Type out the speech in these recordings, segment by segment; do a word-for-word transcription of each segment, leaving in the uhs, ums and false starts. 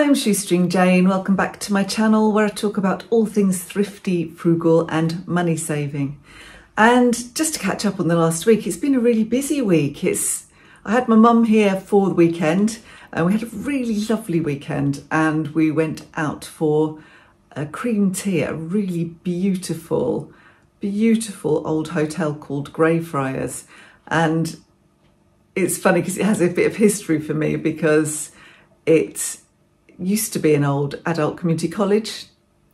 I'm Shoestring Jane, welcome back to my channel where I talk about all things thrifty, frugal and money saving. And just to catch up on the last week, it's been a really busy week. It's I had my mum here for the weekend and we had a really lovely weekend and we went out for a cream tea at a really beautiful, beautiful old hotel called Greyfriars. And it's funny because it has a bit of history for me because it used to be an old adult community college,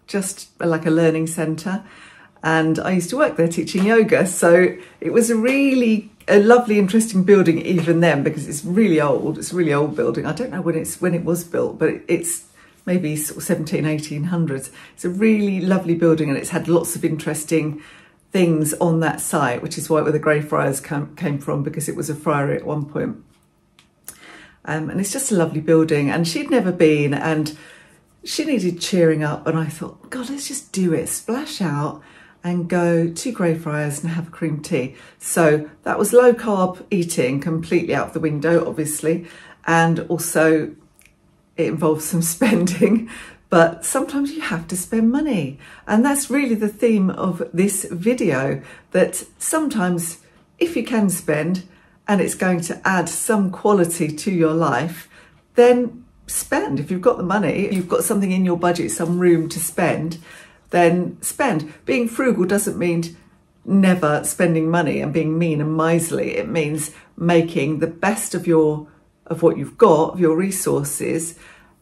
just like a learning centre. And I used to work there teaching yoga. So it was a really a lovely, interesting building even then because it's really old. It's a really old building. I don't know when it's when it was built, but it's maybe sort of seventeen, eighteen hundreds. It's a really lovely building and it's had lots of interesting things on that site, which is why where the Greyfriars came from, because it was a friary at one point. Um, and it's just a lovely building and she'd never been and she needed cheering up and I thought, God, let's just do it, splash out and go to Greyfriars and have a cream tea. So that was low carb eating, completely out of the window, obviously. And also it involves some spending, but sometimes you have to spend money. And that's really the theme of this video, that sometimes if you can spend, and it's going to add some quality to your life, then spend. If you've got the money, if you've got something in your budget, some room to spend, then spend. Being frugal doesn't mean never spending money and being mean and miserly. It means making the best of your of what you've got, of your resources,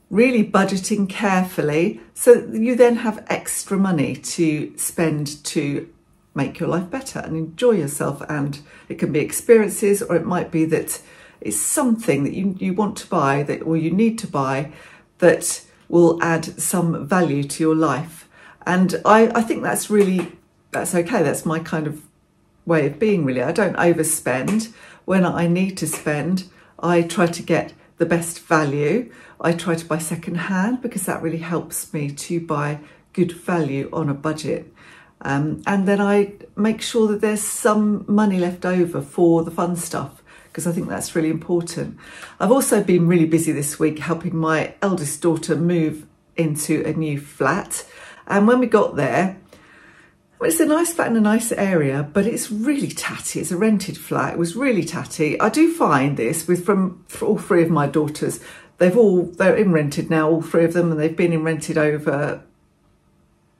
really budgeting carefully so that you then have extra money to spend to make your life better and enjoy yourself. And it can be experiences, or it might be that it's something that you, you want to buy that or you need to buy that will add some value to your life. And I, I think that's really, that's okay. That's my kind of way of being, really. I don't overspend. When I need to spend, I try to get the best value. I try to buy secondhand because that really helps me to buy good value on a budget. Um, and then I make sure that there's some money left over for the fun stuff, because I think that's really important. I've also been really busy this week helping my eldest daughter move into a new flat. And when we got there, well, it's a nice flat in a nice area, but it's really tatty. It's a rented flat. It was really tatty. I do find this with from for all three of my daughters. They've all, they're in rented now, all three of them, and they've been in rented over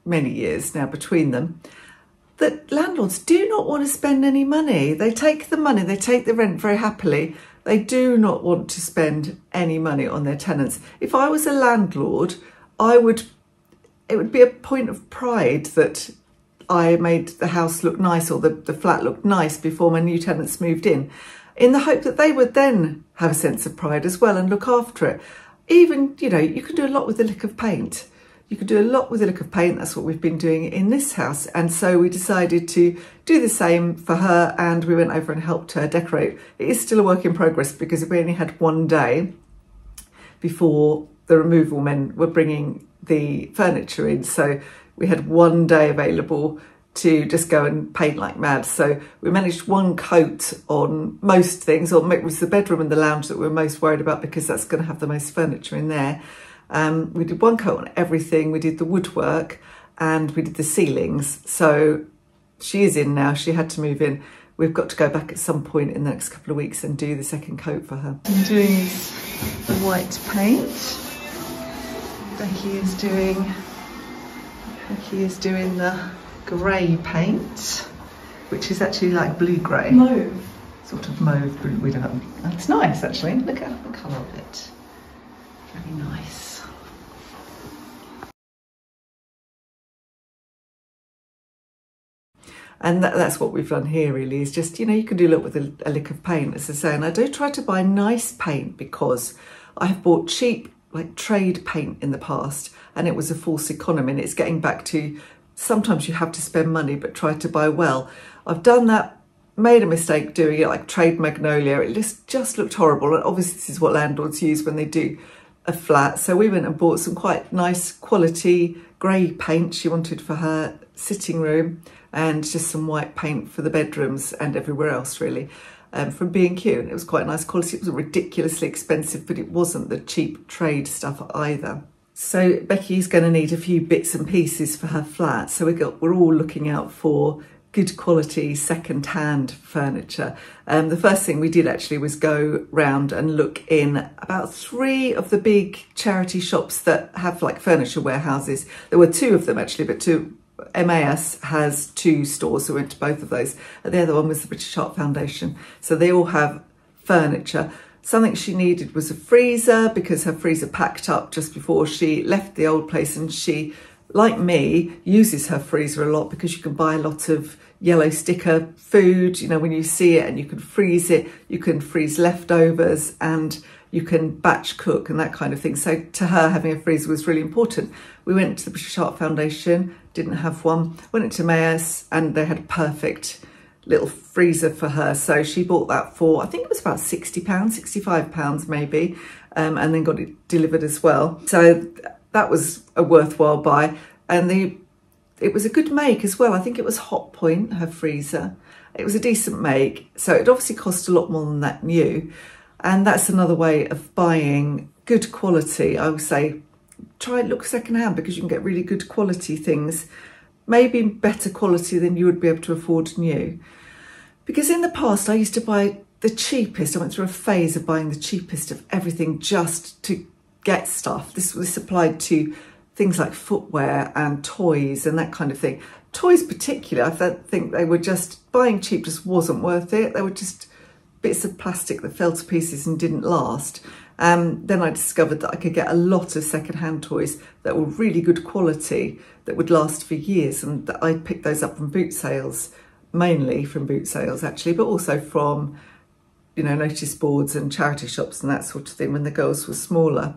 many years now between them, that landlords do not want to spend any money. They take the money, they take the rent very happily. They do not want to spend any money on their tenants. If I was a landlord, I would, it would be a point of pride that I made the house look nice or the, the flat look nice before my new tenants moved in, in the hope that they would then have a sense of pride as well and look after it. Even, you know, you can do a lot with a lick of paint. You could do a lot with a lick of paint. That's what we've been doing in this house. And so we decided to do the same for her, and we went over and helped her decorate. It is still a work in progress because we only had one day before the removal men were bringing the furniture in. So we had one day available to just go and paint like mad. So we managed one coat on most things, or it was the bedroom and the lounge that we were most worried about because that's going to have the most furniture in there. Um, we did one coat on everything. We did the woodwork and we did the ceilings. So she is in now. She had to move in. We've got to go back at some point in the next couple of weeks and do the second coat for her. I'm doing this white paint. Becky is doing. Becky is doing the grey paint, which is actually like blue grey. Mauve. Sort of mauve blue. We don't. It's nice actually. Look at the colour of it. Very nice. And that, that's what we've done here really, is just, you know, you can do a lot with a, a lick of paint, as I say. And I do try to buy nice paint because I have bought cheap, like trade paint in the past, and it was a false economy. And it's getting back to, sometimes you have to spend money, but try to buy well. I've done that, made a mistake doing it, like trade magnolia. It just, just looked horrible. And obviously this is what landlords use when they do a flat. So we went and bought some quite nice quality grey paint she wanted for her sitting room. and just some white paint for the bedrooms and everywhere else really, um, from B and Q, and it was quite nice quality. It was ridiculously expensive, but it wasn't the cheap trade stuff either. So Becky's going to need a few bits and pieces for her flat, so we got, we're all looking out for good quality second-hand furniture. Um, the first thing we did actually was go round and look in about three of the big charity shops that have like furniture warehouses. There were two of them actually, but two, Emmaus has two stores, so we went to both of those. And the other one was the British Heart Foundation. So they all have furniture. Something she needed was a freezer because her freezer packed up just before she left the old place, and she, like me, uses her freezer a lot because you can buy a lot of yellow sticker food, you know, when you see it, and you can freeze it, you can freeze leftovers, and you can batch cook and that kind of thing. So to her, having a freezer was really important. We went to the British Heart Foundation, didn't have one, went into Emmaus, and they had a perfect little freezer for her. So she bought that for, I think it was about sixty pounds, sixty-five pounds maybe, um, and then got it delivered as well. So that was a worthwhile buy, and the it was a good make as well. I think it was Hotpoint, her freezer. It was a decent make, so it obviously cost a lot more than that new, and that's another way of buying good quality. I would say try and look secondhand because you can get really good quality things, maybe better quality than you would be able to afford new. Because in the past I used to buy the cheapest. I went through a phase of buying the cheapest of everything just to get stuff. This was applied to things like footwear and toys and that kind of thing. Toys particularly, I think they were just, buying cheap just wasn't worth it. They were just bits of plastic that fell to pieces and didn't last. Um, then I discovered that I could get a lot of secondhand toys that were really good quality, that would last for years, and that I picked those up from boot sales, mainly from boot sales actually, but also from, you know, notice boards and charity shops and that sort of thing when the girls were smaller.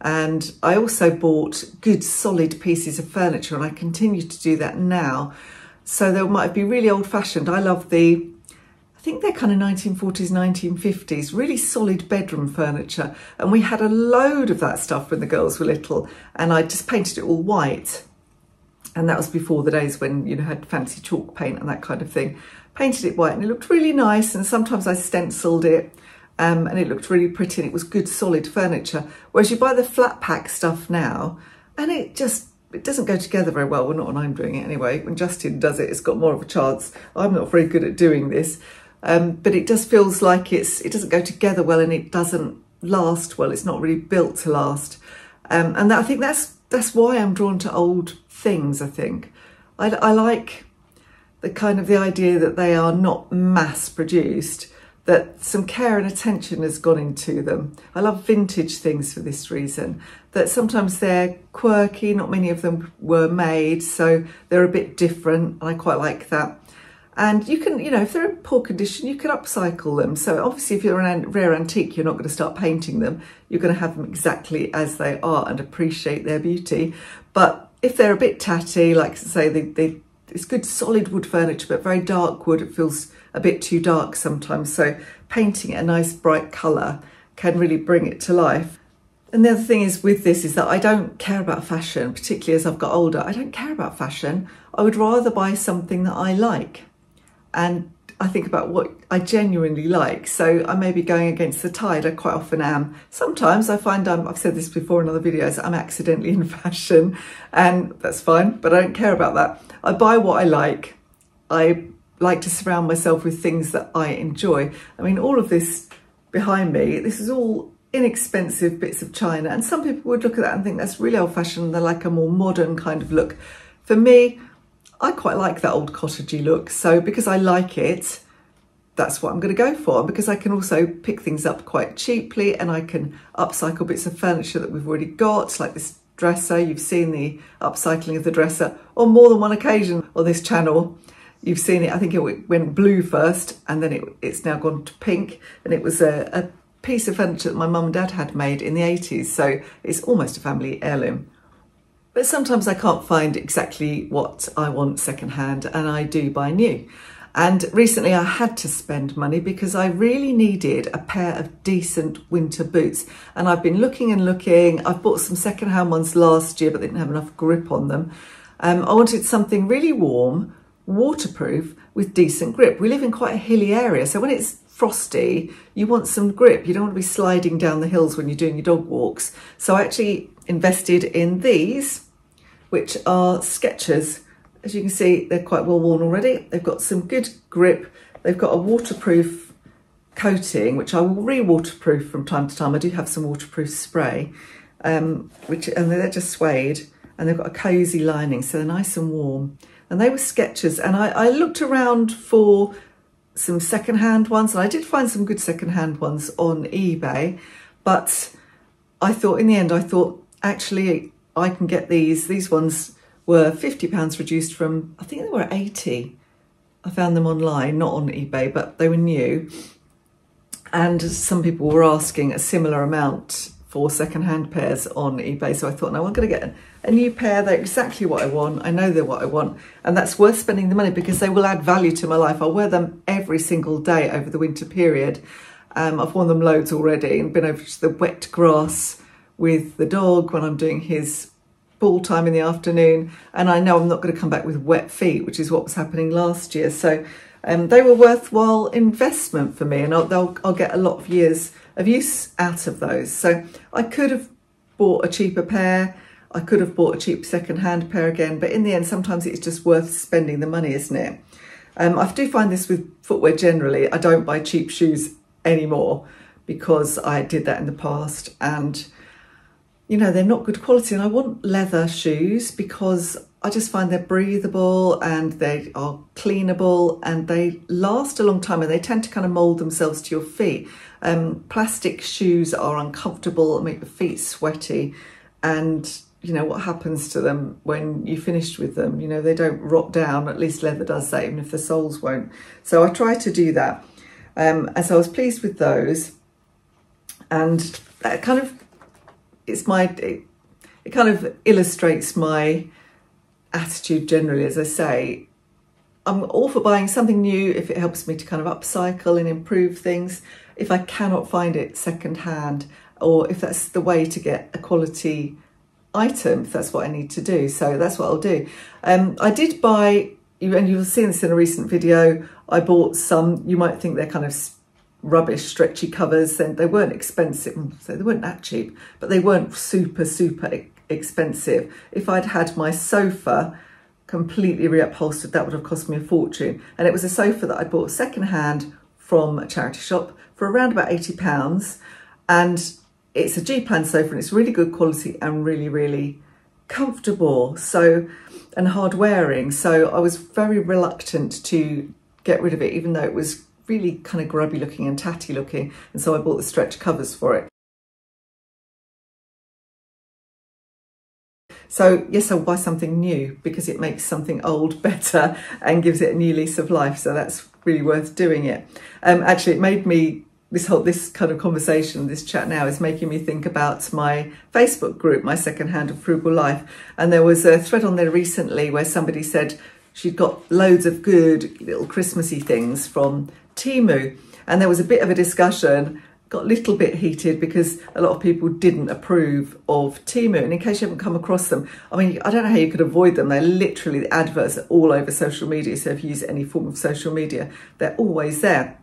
And I also bought good solid pieces of furniture, and I continue to do that now. So they might be really old fashioned. I love the, I think they're kind of nineteen forties, nineteen fifties, really solid bedroom furniture. And we had a load of that stuff when the girls were little, and I just painted it all white. And that was before the days when, you know, had fancy chalk paint and that kind of thing. Painted it white and it looked really nice, and sometimes I stenciled it. Um, and it looked really pretty, and it was good solid furniture. Whereas you buy the flat pack stuff now, and it just, it doesn't go together very well. Well, not when I'm doing it anyway. When Justin does it, it's got more of a chance. I'm not very good at doing this, um, but it just feels like it's, it doesn't go together well, and it doesn't last well. It's not really built to last. Um, and that, I think that's, that's why I'm drawn to old things, I think. I, I like the kind of the idea that they are not mass produced, that some care and attention has gone into them. I love vintage things for this reason, that sometimes they're quirky, not many of them were made, so they're a bit different, and I quite like that. And you can, you know, if they're in poor condition, you can upcycle them. So obviously if you're a rare antique, you're not going to start painting them. You're going to have them exactly as they are and appreciate their beauty. But if they're a bit tatty, like I say, they, they, it's good solid wood furniture, but very dark wood, it feels a bit too dark sometimes, so painting it a nice bright colour can really bring it to life. And the other thing is with this is that I don't care about fashion, particularly as I've got older. I don't care about fashion. I would rather buy something that I like, and I think about what I genuinely like. So I may be going against the tide. I quite often am. Sometimes I find I'm, I've said this before in other videos, I'm accidentally in fashion, and that's fine, but I don't care about that. I buy what I like. I like to surround myself with things that I enjoy. I mean, all of this behind me, this is all inexpensive bits of china, and some people would look at that and think that's really old-fashioned, they like a more modern kind of look. For me, I quite like that old cottagey look, so because I like it, that's what I'm going to go for, because I can also pick things up quite cheaply, and I can upcycle bits of furniture that we've already got, like this dresser. You've seen the upcycling of the dresser on more than one occasion on this channel. You've seen it, I think it went blue first, and then it, it's now gone to pink, and it was a, a piece of furniture that my mum and dad had made in the eighties, so it's almost a family heirloom. But sometimes I can't find exactly what I want secondhand, and I do buy new. And recently I had to spend money because I really needed a pair of decent winter boots. And I've been looking and looking. I've bought some secondhand ones last year, but they didn't have enough grip on them. Um, I wanted something really warm, waterproof with decent grip. We live in quite a hilly area, so when it's frosty, you want some grip. You don't want to be sliding down the hills when you're doing your dog walks. So I actually invested in these, which are Skechers. As you can see, they're quite well worn already. They've got some good grip. They've got a waterproof coating, which I will re-waterproof from time to time. I do have some waterproof spray, um, which and they're just suede, and they've got a cozy lining, so they're nice and warm. And they were Skechers, and I, I looked around for some secondhand ones, and I did find some good secondhand ones on eBay, but I thought in the end, I thought actually I can get these. These ones were fifty pounds reduced from, I think they were eighty. I found them online, not on eBay, but they were new. And some people were asking a similar amount for secondhand pairs on eBay. So I thought, no, I'm going to get a new pair. They're exactly what I want. I know they're what I want. And that's worth spending the money because they will add value to my life. I'll wear them every single day over the winter period. Um, I've worn them loads already and been over to the wet grass with the dog when I'm doing his ball time in the afternoon. And I know I'm not going to come back with wet feet, which is what was happening last year. So um, they were worthwhile investment for me, and I'll, they'll, I'll get a lot of years of use out of those. So I could have bought a cheaper pair. I could have bought a cheap second-hand pair again, but in the end, sometimes it's just worth spending the money, isn't it? Um, I do find this with footwear generally. I don't buy cheap shoes anymore because I did that in the past, and you know, they're not good quality, and I want leather shoes because I just find they're breathable and they are cleanable and they last a long time, and they tend to kind of mould themselves to your feet. Um, plastic shoes are uncomfortable and make your feet sweaty, and you know what happens to them when you're finished with them. You know, they don't rot down, at least leather does that, even if the soles won't. So I try to do that. Um, and so I was pleased with those, and that kind of It's my, it, it kind of illustrates my attitude generally. As I say, I'm all for buying something new if it helps me to kind of upcycle and improve things. If I cannot find it secondhand, or if that's the way to get a quality item, if that's what I need to do. So that's what I'll do. Um, I did buy, and you'll see this in a recent video, I bought some, you might think they're kind of rubbish stretchy covers, and they weren't expensive, so they weren't that cheap, but they weren't super super expensive. If I'd had my sofa completely reupholstered, that would have cost me a fortune, and it was a sofa that I bought secondhand from a charity shop for around about eighty pounds, and it's a G-Plan sofa, and it's really good quality and really really comfortable, so, and hard wearing. So I was very reluctant to get rid of it, even though it was really kind of grubby looking and tatty looking, and so I bought the stretch covers for it. So yes, I'll buy something new because it makes something old better and gives it a new lease of life, so that's really worth doing it. Um, actually, it made me, this whole, this kind of conversation, this chat now is making me think about my Facebook group, My Secondhand Frugal Life, and there was a thread on there recently where somebody said she'd got loads of good little Christmassy things from Temu, and there was a bit of a discussion, got a little bit heated because a lot of people didn't approve of Temu. And in case you haven't come across them, I mean, I don't know how you could avoid them. They're literally, the adverts are all over social media, so if you use any form of social media, they're always there.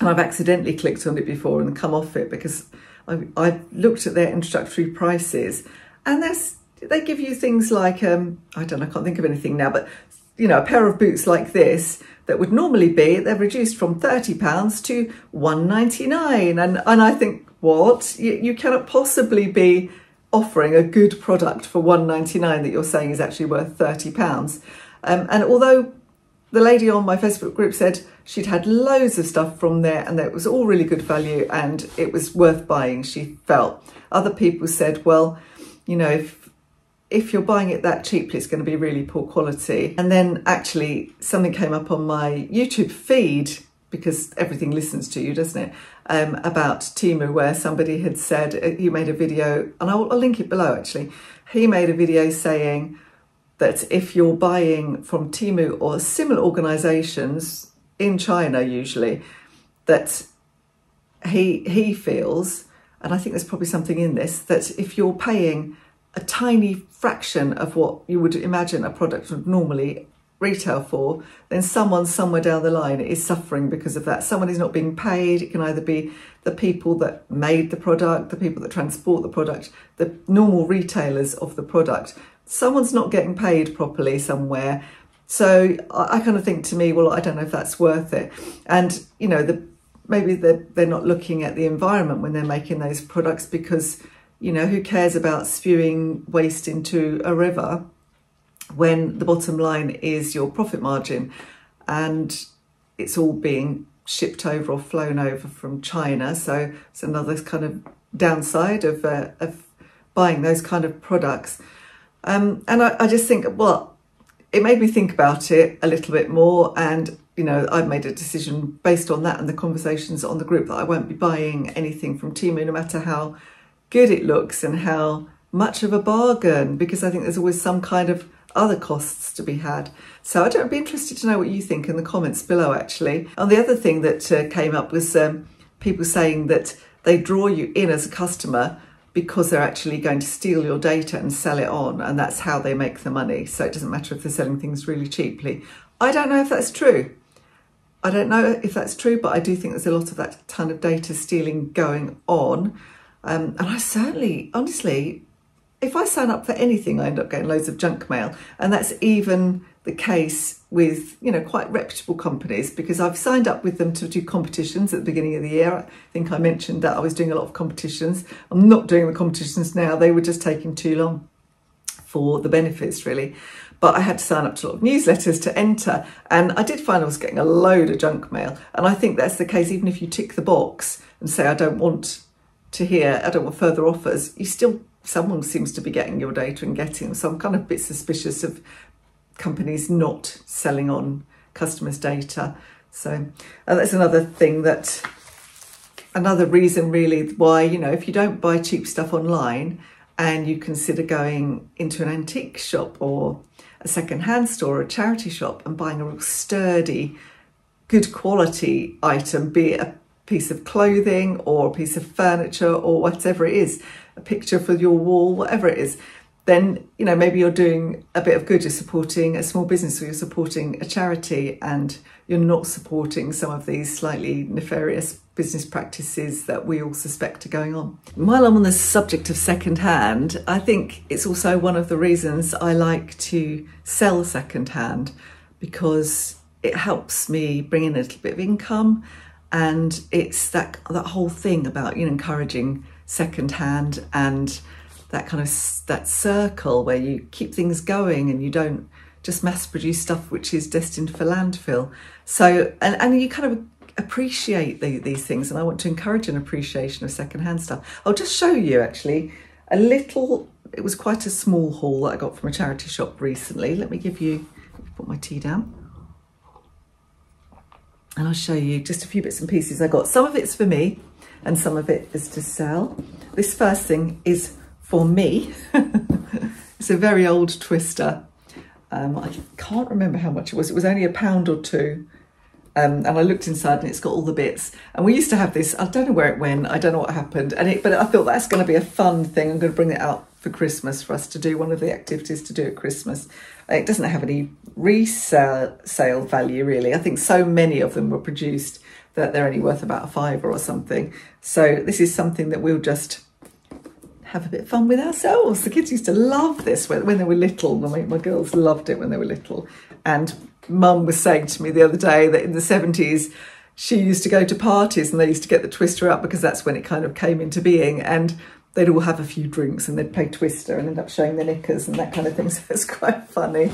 And I've accidentally clicked on it before and come off it because I, I looked at their introductory prices, and there's, they give you things like, um, I don't know, I can't think of anything now, but you know, a pair of boots like this that would normally be, they're reduced from thirty pounds to one ninety-nine. And, and I think, what? You, you cannot possibly be offering a good product for one ninety-nine that you're saying is actually worth thirty pounds. Um, and although the lady on my Facebook group said she'd had loads of stuff from there and that it was all really good value and it was worth buying, she felt. Other people said, well, you know, if If you're buying it that cheaply, it's going to be really poor quality. And then actually something came up on my YouTube feed, because everything listens to you, doesn't it? Um, about Temu, where somebody had said, he made a video, and I'll, I'll link it below actually. He made a video saying that if you're buying from Temu or similar organisations in China usually, that he, he feels, and I think there's probably something in this, that if you're paying a tiny fraction of what you would imagine a product would normally retail for, then someone somewhere down the line is suffering because of that. Someone is not being paid. It can either be the people that made the product, the people that transport the product, the normal retailers of the product. Someone's not getting paid properly somewhere. So I, I kind of think to me, well, I don't know if that's worth it. And, you know, the, maybe they're, they're not looking at the environment when they're making those products because, you know, who cares about spewing waste into a river when the bottom line is your profit margin and it's all being shipped over or flown over from China. So it's another kind of downside of, uh, of buying those kind of products. Um, and I, I just think, well, it made me think about it a little bit more. And, you know, I've made a decision based on that and the conversations on the group that I won't be buying anything from Temu, no matter how good it looks and how much of a bargain, because I think there's always some kind of other costs to be had. So I don't, I'd be interested to know what you think in the comments below, actually. And the other thing that uh, came up was um, people saying that they draw you in as a customer because they're actually going to steal your data and sell it on, and that's how they make the money. So it doesn't matter if they're selling things really cheaply. I don't know if that's true. I don't know if that's true, but I do think there's a lot of that ton of data stealing going on. Um, and I certainly, honestly, if I sign up for anything, I end up getting loads of junk mail. And that's even the case with, you know, quite reputable companies, because I've signed up with them to do competitions at the beginning of the year. I think I mentioned that I was doing a lot of competitions. I'm not doing the competitions now. They were just taking too long for the benefits, really. But I had to sign up to a lot of newsletters to enter. And I did find I was getting a load of junk mail. And I think that's the case, even if you tick the box and say, I don't want to hear, I don't want further offers, you still, someone seems to be getting your data and getting them. So I'm kind of a bit suspicious of companies not selling on customers' data. So and that's another thing that, another reason really why, you know, if you don't buy cheap stuff online and you consider going into an antique shop or a second-hand store or a charity shop and buying a real sturdy, good quality item, be it a piece of clothing or a piece of furniture or whatever it is, a picture for your wall, whatever it is, then, you know, maybe you're doing a bit of good. You're supporting a small business or you're supporting a charity, and you're not supporting some of these slightly nefarious business practices that we all suspect are going on. While I'm on the subject of secondhand, I think it's also one of the reasons I like to sell secondhand, because it helps me bring in a little bit of income. And it's that that whole thing about, you know, encouraging secondhand and that kind of that circle where you keep things going and you don't just mass produce stuff which is destined for landfill. So and, and you kind of appreciate the, these things, and I want to encourage an appreciation of secondhand stuff. I'll just show you actually a little, it was quite a small haul that I got from a charity shop recently. Let me give you, put my tea down. And I'll show you just a few bits and pieces I got. Some of it's for me and some of it is to sell. This first thing is for me. It's a very old twister. Um, I can't remember how much it was. It was only a pound or two. Um, and I looked inside and it's got all the bits. And we used to have this, I don't know where it went, I don't know what happened. And it, but I thought that's going to be a fun thing. I'm going to bring it out for Christmas for us to do, one of the activities to do at Christmas. It doesn't have any resale sale value, really. I think so many of them were produced that they're only worth about a fiver or something. So this is something that we'll just have a bit of fun with ourselves. The kids used to love this when, when they were little. My, my girls loved it when they were little. And Mum was saying to me the other day that in the seventies, she used to go to parties and they used to get the twister out because that's when it kind of came into being. And they'd all have a few drinks and they'd play twister and end up showing their knickers and that kind of thing. So it's quite funny.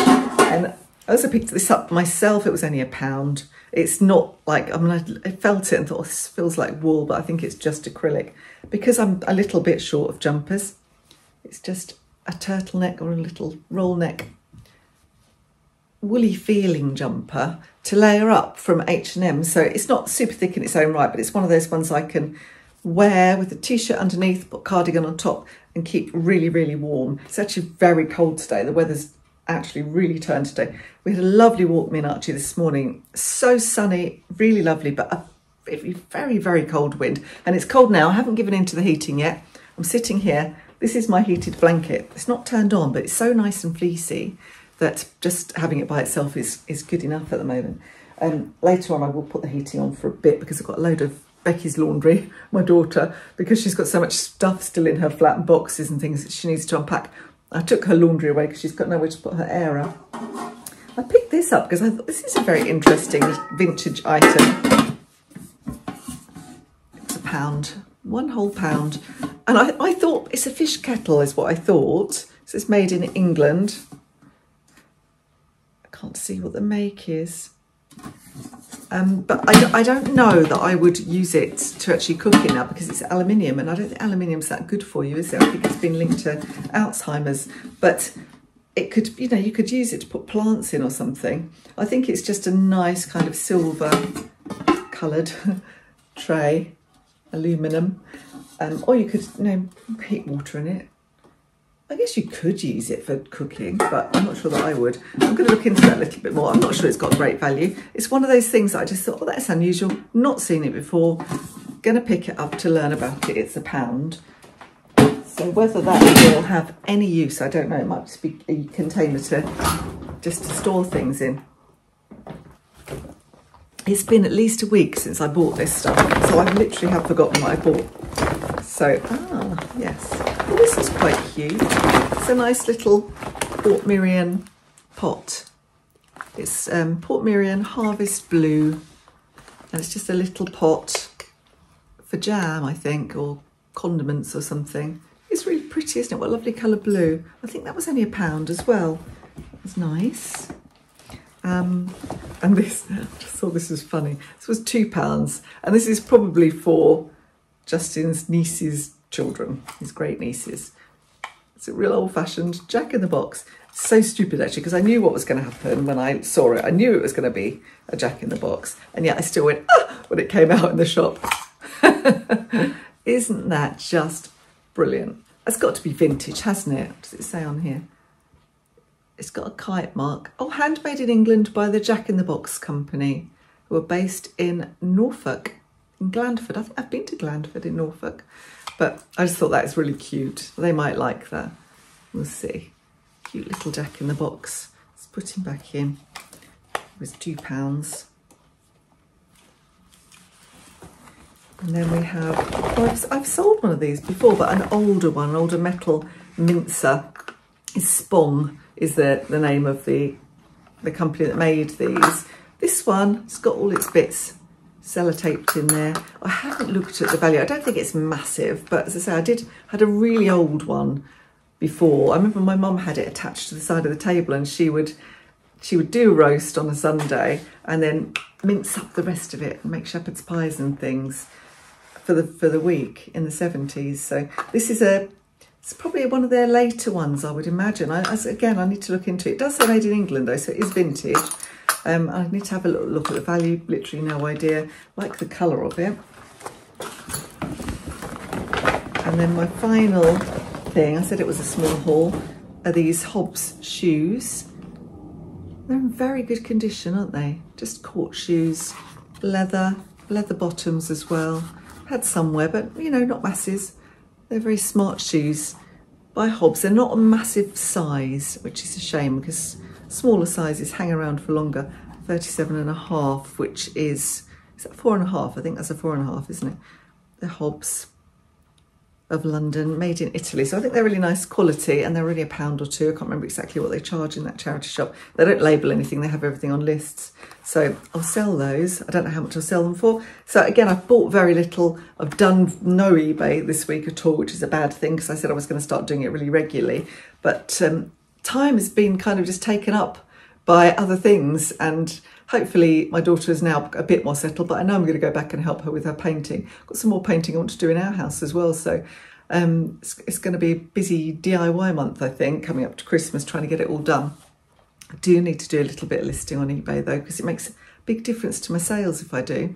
And I also picked this up myself. It was only a pound. It's not like, I mean, I felt it and thought, this feels like wool, but I think it's just acrylic. Because I'm a little bit short of jumpers, it's just a turtleneck or a little roll neck, woolly feeling jumper to layer up from H and M. So it's not super thick in its own right, but it's one of those ones I can wear with a t-shirt underneath, put cardigan on top and keep really, really warm. It's actually very cold today. The weather's actually really turned today. We had a lovely walk, me and Archie, this morning. So sunny, really lovely, but a very, very, very cold wind. And it's cold now. I haven't given in to the heating yet. I'm sitting here. This is my heated blanket. It's not turned on, but it's so nice and fleecy that just having it by itself is, is good enough at the moment. Um, later on, I will put the heating on for a bit because I've got a load of Becky's laundry, my daughter, because she's got so much stuff still in her flat and boxes and things that she needs to unpack. I took her laundry away because she's got nowhere to put her air up. I picked this up because I thought this is a very interesting vintage item. It's a pound, one whole pound. And I, I thought it's a fish kettle is what I thought. So it's made in England. I can't see what the make is. Um, but I, I don't know that I would use it to actually cook in now because it's aluminium, and I don't think aluminium's that good for you, is it? I think it's been linked to Alzheimer's, but it could, you know, you could use it to put plants in or something. I think it's just a nice kind of silver coloured tray, aluminium, um, or you could, you know, heat water in it. I guess you could use it for cooking, but I'm not sure that I would. I'm going to look into that a little bit more. I'm not sure it's got great value. It's one of those things that I just thought, oh, that's unusual. Not seen it before. Going to pick it up to learn about it. It's a pound. So whether that will have any use, I don't know. It might just be a container to just to store things in. It's been at least a week since I bought this stuff, so I literally have forgotten what I bought. So, ah, yes. Well, this is quite cute. It's a nice little Portmeirion pot. It's um, Portmeirion Harvest Blue, and it's just a little pot for jam, I think, or condiments or something. It's really pretty, isn't it? What a lovely colour blue. I think that was only a pound as well. It's nice. Um, and this, I just thought this was funny. This was two pounds, and this is probably for Justin's niece's children, his great nieces. It's a real old-fashioned jack-in-the-box. So stupid, actually, because I knew what was going to happen when I saw it. I knew it was going to be a jack-in-the-box, and yet I still went, ah, when it came out in the shop. Isn't that just brilliant? It's got to be vintage, hasn't it? What does it say on here? It's got a kite mark. Oh, handmade in England by the Jack-in-the-Box Company, who are based in Norfolk, in Glandford. I think I've been to Glandford in Norfolk. But I just thought that's really cute. They might like that. We'll see. Cute little jack-in-the-box. Let's put him back in. It was two pounds. And then we have, well, I've, I've sold one of these before, but an older one, an older metal mincer. It's Spong is the, the name of the, the company that made these. This one, it's got all its bits sellotaped in there. I haven't looked at the value. I don't think it's massive, but as I say, I did had a really old one before. I remember my mum had it attached to the side of the table, and she would she would do a roast on a Sunday and then mince up the rest of it and make shepherd's pies and things for the for the week in the seventies. So this is a it's probably one of their later ones, I would imagine. I, as again, I need to look into it. It does say made in England though, so it is vintage. Um, I need to have a little look at the value, literally no idea. Like the colour of it. And then my final thing, I said it was a small haul, are these Hobbs shoes. They're in very good condition, aren't they? Just court shoes, leather, leather bottoms as well. Had somewhere, but you know, not masses. They're very smart shoes by Hobbs. They're not a massive size, which is a shame because smaller sizes hang around for longer. Thirty-seven and a half, which is is that four and a half? I think that's a four and a half, isn't it? The Hobbs of London, made in Italy. So I think they're really nice quality, and they're really a pound or two. I can't remember exactly what they charge in that charity shop. They don't label anything, they have everything on lists. So I'll sell those. I don't know how much I'll sell them for. So again, I've bought very little. I've done no eBay this week at all, which is a bad thing because I said I was going to start doing it really regularly. But um time has been kind of just taken up by other things, and hopefully my daughter is now a bit more settled, but I know I'm going to go back and help her with her painting. I've got some more painting I want to do in our house as well, so um, it's, it's going to be a busy D I Y month, I think, coming up to Christmas, trying to get it all done. I do need to do a little bit of listing on eBay though, because it makes a big difference to my sales if I do.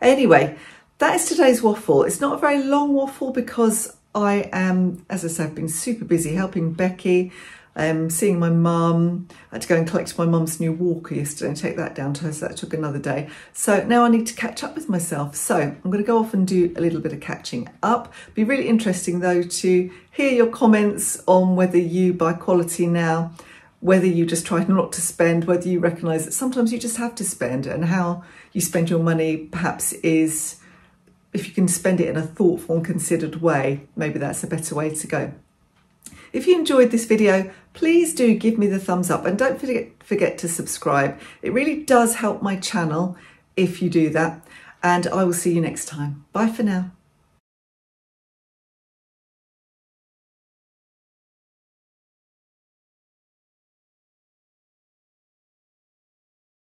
Anyway, that is today's waffle. It's not a very long waffle because I am, as I said, I've been super busy helping Becky, Um, seeing my mum. I had to go and collect my mum's new walker yesterday and take that down to her, so that took another day. So now I need to catch up with myself. So I'm going to go off and do a little bit of catching up. Be really interesting though to hear your comments on whether you buy quality now whether you just try not to spend, whether you recognise that sometimes you just have to spend, and how you spend your money perhaps is, if you can spend it in a thoughtful and considered way, maybe that's a better way to go. If you enjoyed this video, please do give me the thumbs up, and don't forget, forget to subscribe. It really does help my channel if you do that, and I will see you next time. Bye for now.